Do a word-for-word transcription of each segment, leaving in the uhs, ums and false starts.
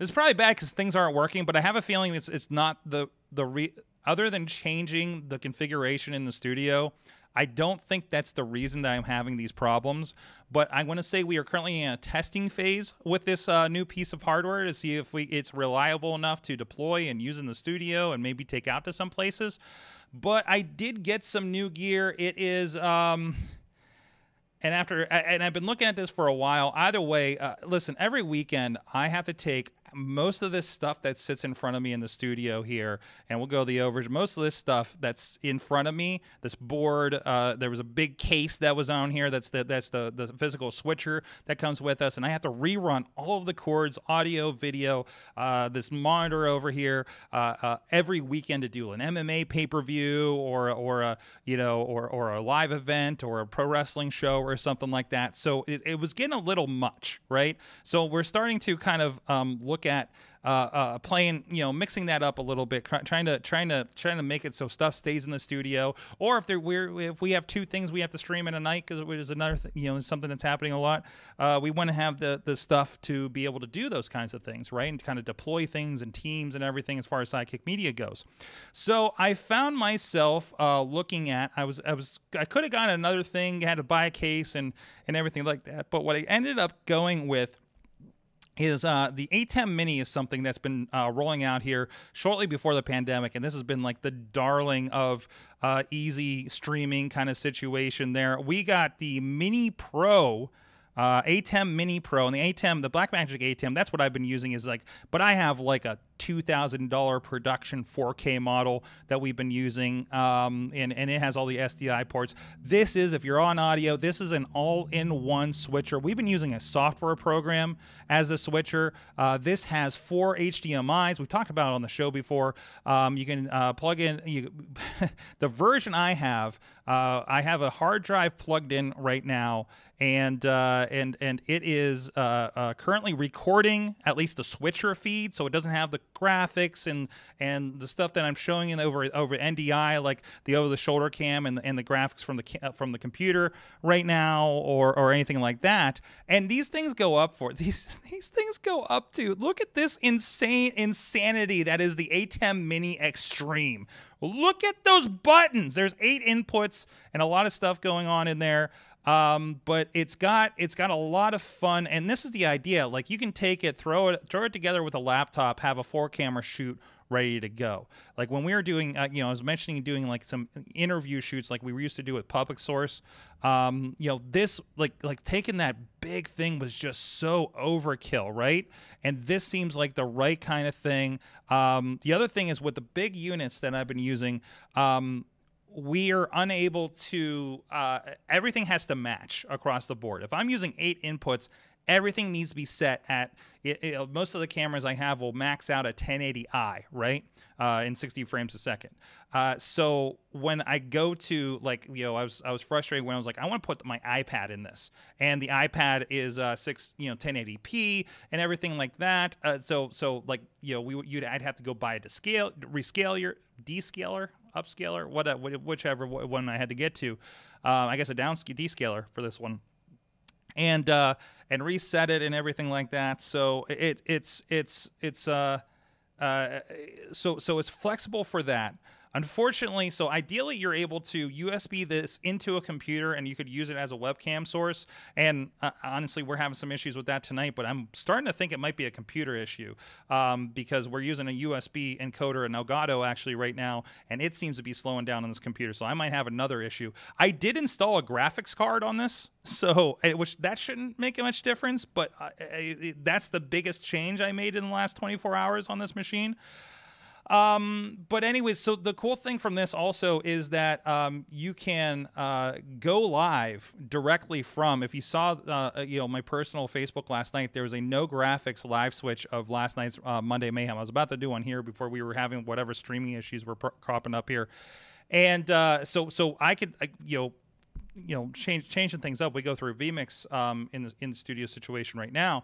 It's probably bad because things aren't working, but I have a feeling it's it's not the the re other than changing the configuration in the studio. I don't think that's the reason that I'm having these problems, but I want to say we are currently in a testing phase with this uh, new piece of hardware to see if we it's reliable enough to deploy and use in the studio and maybe take out to some places. But I did get some new gear. It is, um, and after and I've been looking at this for a while. Either way, uh, listen, every weekend I have to take most of this stuff that sits in front of me in the studio here, and we'll go the overage. Most of this stuff that's in front of me, this board, uh, there was a big case that was on here. That's the that's the the physical switcher that comes with us, and I have to rerun all of the cords, audio, video, uh, this monitor over here uh, uh, every weekend to do an M M A pay-per-view or or a you know or or a live event or a pro wrestling show or something like that. So it, it was getting a little much, right? So we're starting to kind of um, look at uh, uh, playing, you know, mixing that up a little bit, trying to trying to trying to make it so stuff stays in the studio. Or if there we're if we have two things we have to stream in a night because it is another th you know something that's happening a lot. Uh, we want to have the the stuff to be able to do those kinds of things, right? And kind of deploy things and teams and everything as far as Sidekick Media goes. So I found myself uh, looking at I was I was I could have gotten another thing, had to buy a case and and everything like that. But what I ended up going with is uh, the ATEM Mini is something that's been uh, rolling out here shortly before the pandemic, and this has been like the darling of uh, easy streaming kind of situation there. We got the Mini Pro, uh, ATEM Mini Pro, and the ATEM, the Blackmagic ATEM, that's what I've been using is like, but I have like a two thousand dollar production four K model that we've been using, um, and, and it has all the S D I ports. This is, if you're on audio, this is an all-in-one switcher. We've been using a software program as a switcher. Uh, this has four H D M Is. We've talked about it on the show before. Um, you can uh, plug in, you, the version I have, uh, I have a hard drive plugged in right now, and, uh, and, and it is uh, uh, currently recording at least the switcher feed, so it doesn't have the graphics and and the stuff that I'm showing in over over N D I, like the over the shoulder cam and the, and the graphics from the from the computer right now or or anything like that. And these things go up for these these things go up to look at this insane insanity that is the ATEM Mini Extreme. Look at those buttons. There's eight inputs and a lot of stuff going on in there. Um, but it's got it's got a lot of fun, and this is the idea. Like you can take it, throw it, throw it together with a laptop, have a four-camera shoot ready to go. Like when we were doing, uh, you know, I was mentioning doing like some interview shoots, like we used to do with Public Source. Um, you know, this like like taking that big thing was just so overkill, right? And this seems like the right kind of thing. Um, the other thing is with the big units that I've been using. Um, we are unable to, uh, everything has to match across the board. If I'm using eight inputs, everything needs to be set at, it, it, most of the cameras I have will max out at ten eighty i, right? Uh, in sixty frames a second. Uh, so when I go to like, you know, I was, I was frustrated when I was like, I want to put my iPad in this, and the iPad is uh, six, you know, ten eighty p and everything like that. Uh, so, so like, you know, we, you'd, I'd have to go buy a descale, rescale your descaler, upscaler, what, whichever one I had to get to. Uh, I guess a down descaler for this one, and uh, and reset it and everything like that. So it it's it's it's uh, uh so so it's flexible for that. Unfortunately, so ideally you're able to U S B this into a computer and you could use it as a webcam source. And uh, honestly, we're having some issues with that tonight, but I'm starting to think it might be a computer issue um, because we're using a U S B encoder in Elgato actually right now, and it seems to be slowing down on this computer. So I might have another issue. I did install a graphics card on this, so which that shouldn't make much difference, but I, I, that's the biggest change I made in the last twenty-four hours on this machine. Um, but anyways, so the cool thing from this also is that um, you can uh, go live directly from, if you saw, uh, you know, my personal Facebook last night, there was a no graphics live switch of last night's uh, Monday Mayhem. I was about to do one here before we were having whatever streaming issues were cropping up here. And uh, so, so I could, uh, you know, you know, change, changing things up. We go through vMix um, in the, in the studio situation right now,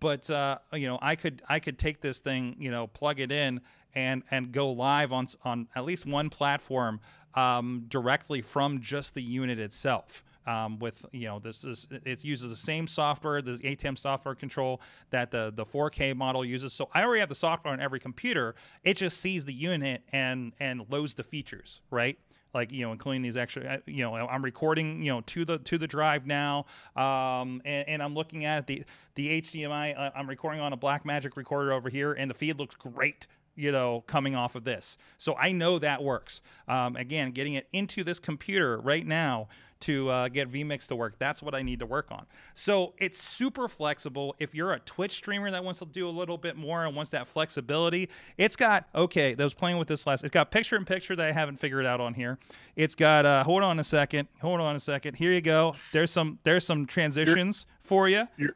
but uh, you know, I could, I could take this thing, you know, plug it in and, and go live on, on at least one platform um, directly from just the unit itself. um, with, you know, this is, it uses the same software, the A T E M software control that the, the four K model uses. So I already have the software on every computer. It just sees the unit and, and loads the features, right? Like, you know, including these extra, you know, I'm recording, you know, to the to the drive now, um, and, and I'm looking at the the H D M I. Uh, I'm recording on a Blackmagic recorder over here, and the feed looks great, you know, coming off of this. So I know that works. Um, again, getting it into this computer right now to uh, get vMix to work, that's what I need to work on. So it's super flexible. If you're a Twitch streamer that wants to do a little bit more and wants that flexibility, it's got, okay, that was playing with this last, it's got picture-in-picture that I haven't figured out on here. It's got, uh, hold on a second, hold on a second. Here you go. There's some, there's some transitions your, for you. Your,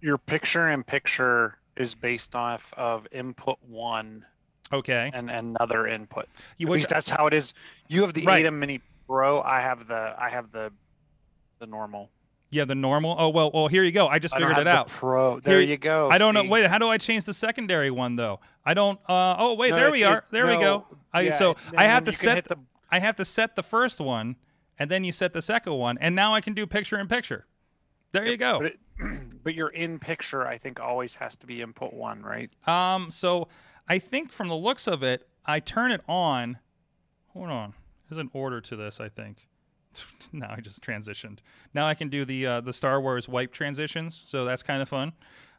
your picture-in-picture is based off of input one. Okay. And another input. You, At least that's how it is. You have the right. A T E M Mini Pro. I have the I have the the normal. Yeah, the normal. Oh well, well here you go. I just I figured it out. The Pro. There here, you go. I don't see. know. Wait, how do I change the secondary one though? I don't. Uh, oh wait, no, there we it, are. There no, we go. I, yeah, so I have to set. The... I have to set the first one, and then you set the second one, and now I can do picture in picture. There you go. But, it, but your in picture, I think, always has to be input one, right? Um. So. I think from the looks of it, I turn it on. Hold on. There's an order to this, I think. Now I just transitioned. Now I can do the uh, the Star Wars wipe transitions, so that's kind of fun.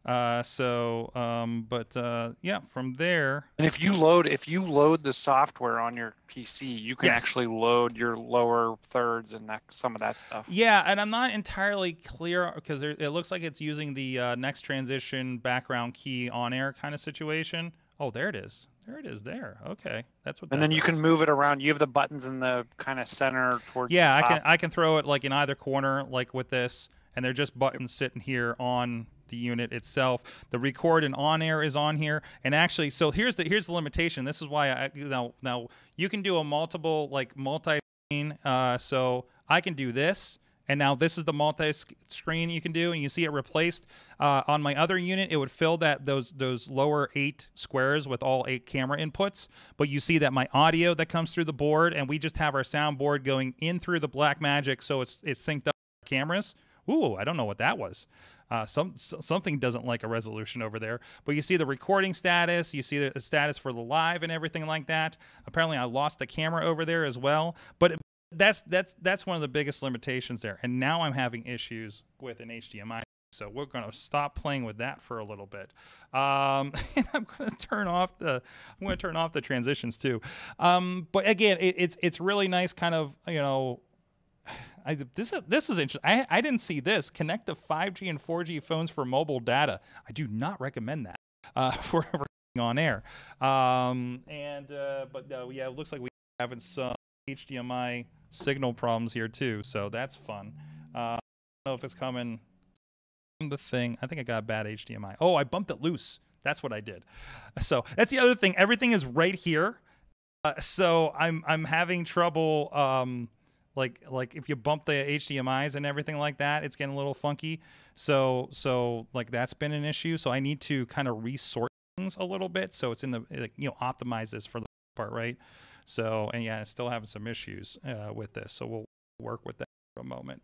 Uh, so, um, but uh, yeah, from there. And if you load, if you load the software on your P C, you can yes. actually load your lower thirds and that, some of that stuff. Yeah, and I'm not entirely clear because there, it looks like it's using the uh, next transition background key on air kind of situation. Oh, there it is. There it is there. Okay. That's what that And then does. You can move it around. You have the buttons in the kind of center towards Yeah, the top. I can I can throw it like in either corner like with this, and they're just buttons sitting here on the unit itself. The record and on air is on here. And actually, so here's the here's the limitation. This is why I now now you can do a multiple like multi-screen. Uh so I can do this. And now this is the multi-screen you can do, and you see it replaced uh, on my other unit. It would fill that those those lower eight squares with all eight camera inputs. But you see that my audio that comes through the board, and we just have our soundboard going in through the Blackmagic, so it's it's synced up with our cameras. Ooh, I don't know what that was. Uh, some something doesn't like a resolution over there. But you see the recording status. You see the status for the live and everything like that. Apparently, I lost the camera over there as well, but. It, That's that's that's one of the biggest limitations there, and now I'm having issues with an H D M I. So we're going to stop playing with that for a little bit, um, and I'm going to turn off the I'm going to turn off the transitions too. Um, but again, it, it's it's really nice, kind of you know. I, this is this is interesting. I I didn't see this. Connect to five G and four G phones for mobile data. I do not recommend that uh, for on air. Um, and uh, but uh, yeah, it looks like we having some H D M I signal problems here too, so that's fun. Uh, I don't know if it's coming from the thing. I think I got a bad H D M I. Oh, I bumped it loose. That's what I did. So that's the other thing. Everything is right here. Uh, so I'm I'm having trouble. Um, like like if you bump the H D M Is and everything like that, it's getting a little funky. So so like that's been an issue. So I need to kind of resort things a little bit. So it's in the like, you know optimize this for the part, right? So, and yeah, still having some issues uh, with this. So we'll work with that for a moment.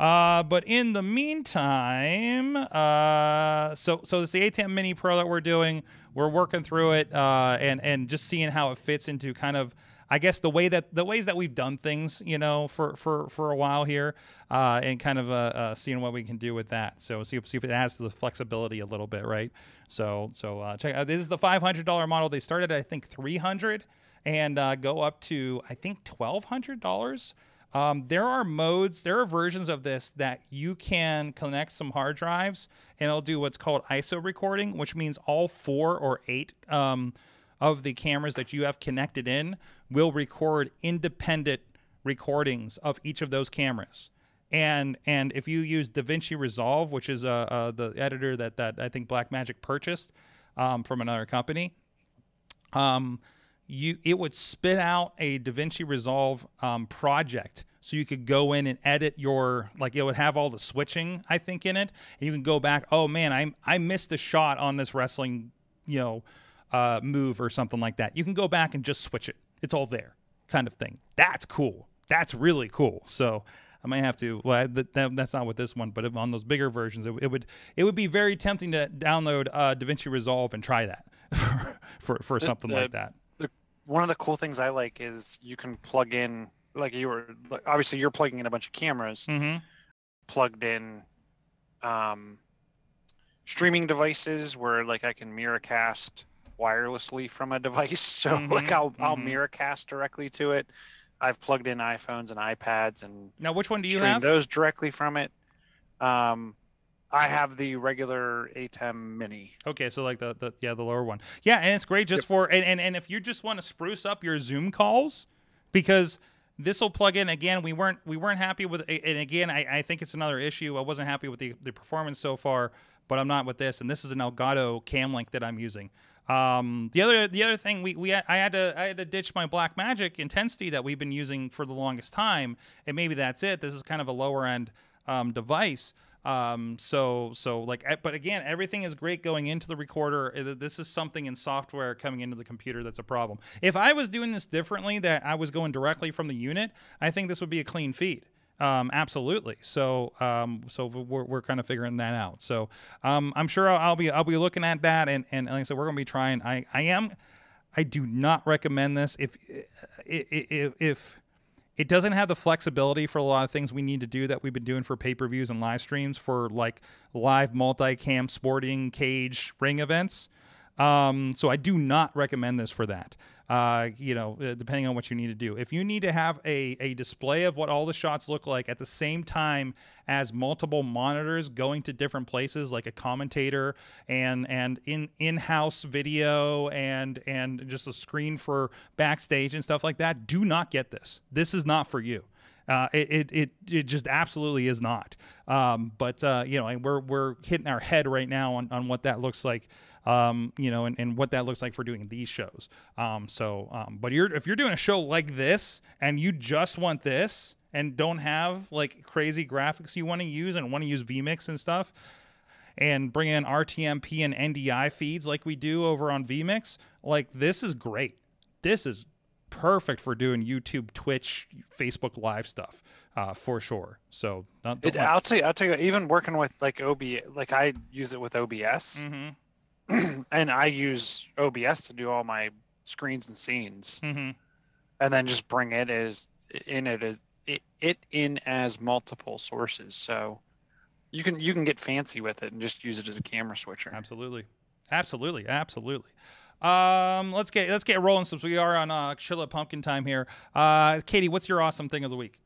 Uh, but in the meantime, uh, so so it's the A T E M Mini Pro that we're doing. We're working through it uh, and and just seeing how it fits into kind of, I guess the way that the ways that we've done things, you know, for for for a while here, uh, and kind of uh, uh, seeing what we can do with that. So see if see if it adds to the flexibility a little bit, right? So so uh, check out. This is the five hundred dollar model. They started at, I think, three hundred dollars. And uh, go up to, I think, twelve hundred dollars. Um, there are modes, there are versions of this that you can connect some hard drives, and it'll do what's called I S O recording, which means all four or eight um, of the cameras that you have connected in will record independent recordings of each of those cameras. And and if you use DaVinci Resolve, which is uh, uh, the editor that, that I think Blackmagic purchased um, from another company, um, You, it would spit out a DaVinci Resolve um, project, so you could go in and edit your, like it would have all the switching, I think, in it. And you can go back, oh man, I I missed a shot on this wrestling, you know, uh, move or something like that. You can go back and just switch it. It's all there, kind of thing. That's cool. That's really cool. So I might have to. Well, I, that, that's not with this one, but on those bigger versions, it, it would it would be very tempting to download uh, DaVinci Resolve and try that for for something the, the, like that. The, one of the cool things I like is you can plug in, like you were like, obviously you're plugging in a bunch of cameras, mm-hmm. plugged in. Um, streaming devices where like I can mirror cast wirelessly from a device, so mm-hmm, like I'll mm-hmm. I'll mirror cast directly to it. I've plugged in iPhones and iPads and now which one do you have? Those directly from it. Um, I have the regular ATEM Mini. Okay, so like the, the yeah the lower one. Yeah, and it's great just yep. for and, and and if you just want to spruce up your Zoom calls, because this will plug in again. We weren't we weren't happy with, and again I I think it's another issue. I wasn't happy with the the performance so far, but I'm not with this, and this is an Elgato cam link that I'm using. Um, the other the other thing we we I had to I had to ditch my Blackmagic intensity that we've been using for the longest time, and maybe that's it. This is kind of a lower end um, device. Um, so so like, but again, everything is great going into the recorder. This is something in software coming into the computer that's a problem. If I was doing this differently, that I was going directly from the unit, I think this would be a clean feed. Um, absolutely. So, um, so we're, we're kind of figuring that out. So, um, I'm sure I'll, I'll be, I'll be looking at that. And, and like I said, we're going to be trying, I, I am, I do not recommend this. If, if, if it doesn't have the flexibility for a lot of things we need to do that we've been doing for pay-per-views and live streams for like live multi-cam sporting cage ring events. Um, so I do not recommend this for that. Uh, you know, depending on what you need to do. If you need to have a, a display of what all the shots look like at the same time as multiple monitors going to different places, like a commentator and and in in-house video and and just a screen for backstage and stuff like that, do not get this. This is not for you. Uh, it, it it it just absolutely is not. Um, but uh, you know, and we're we're hitting our head right now on on what that looks like. Um, you know, and, and what that looks like for doing these shows. Um, so, um, but you're, if you're doing a show like this and you just want this and don't have like crazy graphics you want to use and want to use vMix and stuff and bring in R T M P and N D I feeds like we do over on vMix, like this is great. This is perfect for doing YouTube, Twitch, Facebook Live stuff, uh, for sure. So not, it, I'll tell you, I'll tell you, even working with like O B S, like I use it with O B S. Mm-hmm. And I use O B S to do all my screens and scenes, mm-hmm. and then just bring it as in it as it, it in as multiple sources. So you can you can get fancy with it and just use it as a camera switcher. Absolutely, absolutely, absolutely. Um, let's get let's get rolling since we are on uh, Chilla Pumpkin Time here. Uh, Katie, what's your awesome thing of the week?